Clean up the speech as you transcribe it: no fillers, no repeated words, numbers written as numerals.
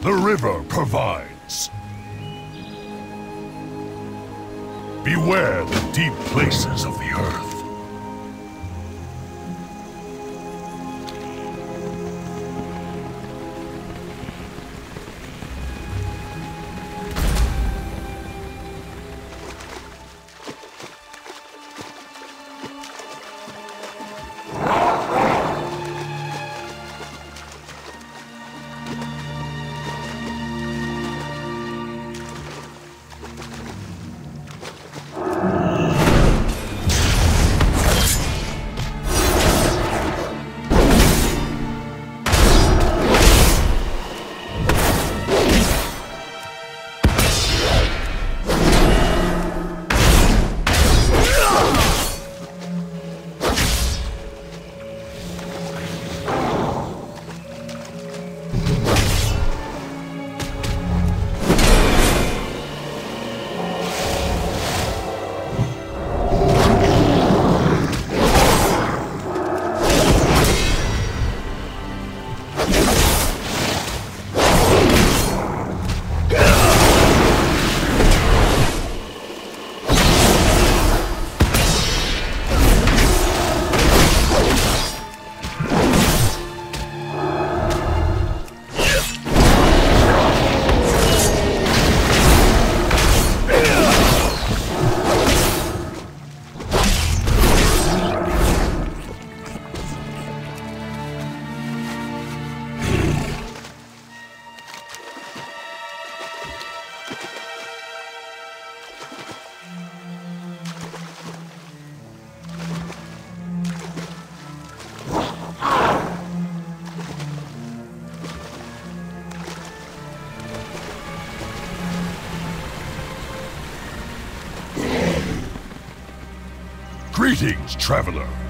The river provides. Beware the deep places of the earth. Greetings, traveler.